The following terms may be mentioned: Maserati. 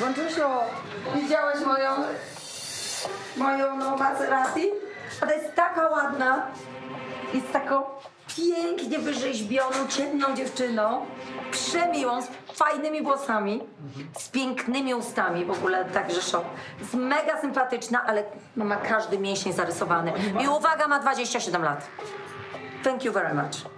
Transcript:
Wączusiu, widziałeś moją no, Maserati? Ona jest taka ładna, jest taką pięknie wyrzeźbioną, ciemną dziewczyną, przemiłą, z fajnymi włosami, z pięknymi ustami, w ogóle także szok. Jest mega sympatyczna, ale ma każdy mięsień zarysowany. I uwaga, ma 27 lat. Thank you very much.